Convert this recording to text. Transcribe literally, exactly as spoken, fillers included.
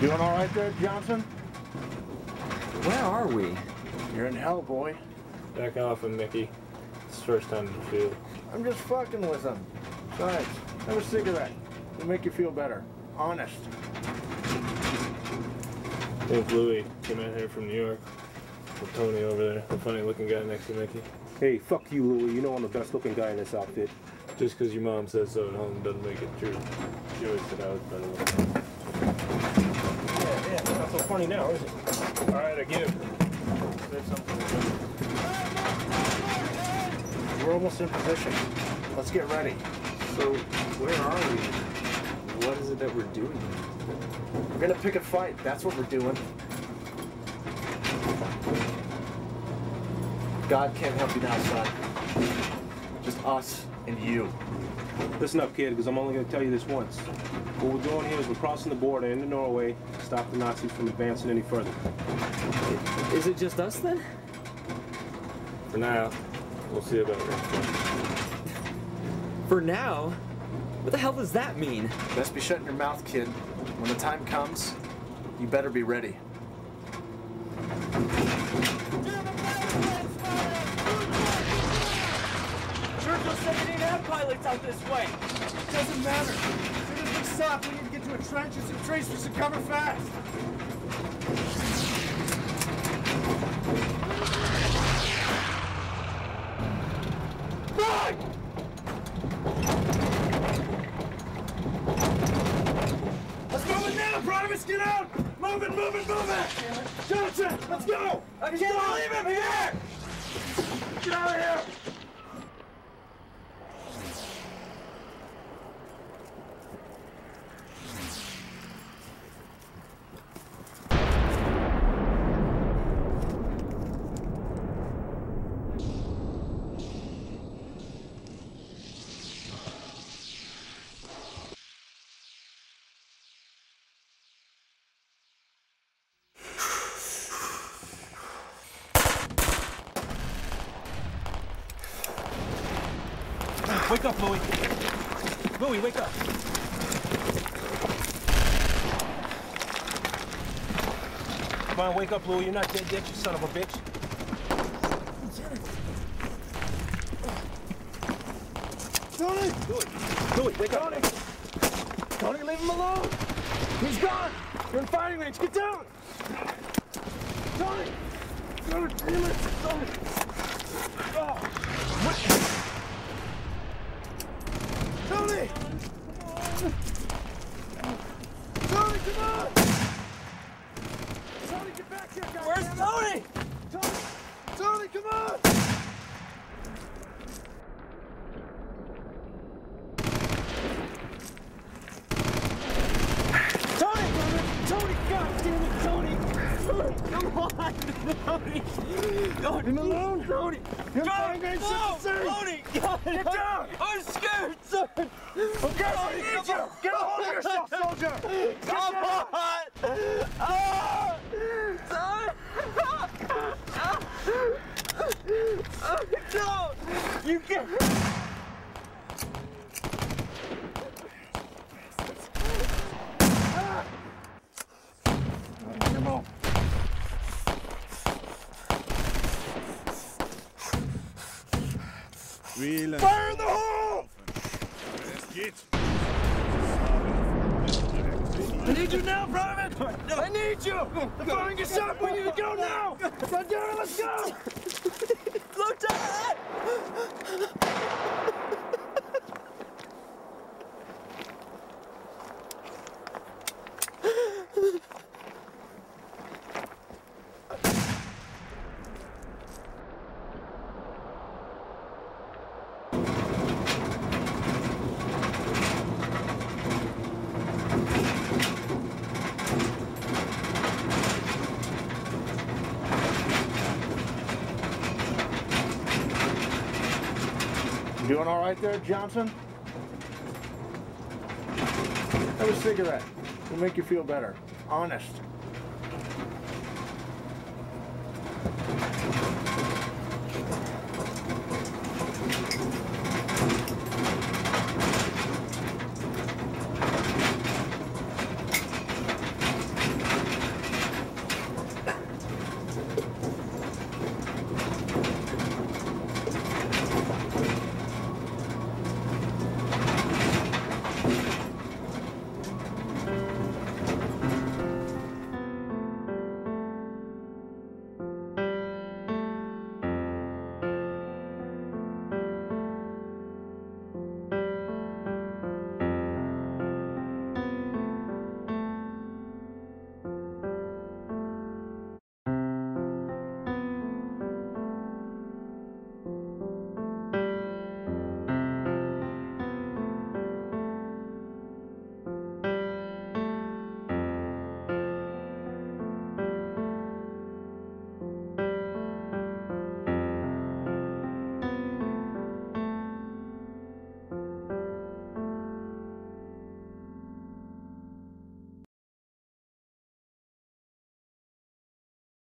Doing all right there, Johnson? Where are we? You're in hell, boy. Back off him, Mickey. It's his first time in the field. I'm just fucking with him. Besides, have a cigarette. It'll make you feel better. Honest. Think Louie came out here from New York. With Tony over there, the funny-looking guy next to Mickey. Hey, fuck you, Louie. You know I'm the best-looking guy in this outfit. Just because your mom says so at home doesn't make it true. She always said I was better. Yeah, yeah, not so funny now, is it? All right, I give. There's something. We're almost in position. Let's get ready. So, where are we? What is it that we're doing? We're gonna pick a fight. That's what we're doing. God can't help you now, son. Just us and you. Listen up, kid, because I'm only going to tell you this once. What we're doing here is we're crossing the border into Norway to stop the Nazis from advancing any further. Is it just us, then? For now. We'll see about it. For now? What the hell does that mean? Best be shutting your mouth, kid. When the time comes, you better be ready. seventeen air pilots out this way. It doesn't matter. As soon as we stop, we need to get to a trench and some tracers to cover fast. Run! Let's move it now, Promise, get out! Move it, move it, move it! Johnson, let's go! I can't go. Leave him here! Get out of here! Wake up, Louie. Louie, wake up. Come on, wake up, Louie. You're not dead yet, you son of a bitch. Tony! Louie, Louie, wake up. Tony, leave him alone. He's gone. You're in fighting range. Get down. Tony! Tony, damn it. Tony. Oh. What? Tony! Come on! Tony, come on! Tony, get back here, guys! Where's Tony? Tony! Tony, come on! Tony! Tony, God damn it, Tony! Come on, Tony! Tony! Leave me alone! Tony! You're fine, man! Tony! Get down! I'm scared, son! I'm scared! I need you! Get a hold of yourself, soldier! Come on! Oh! Son! Oh, no! You can't! Come on. Fire in the hole! I need you now, Private! I need you! The firing is up! We need to go now! Let's go! Let's go! Look to that! Doing all right there, Johnson? Have a cigarette. It'll make you feel better. Honest.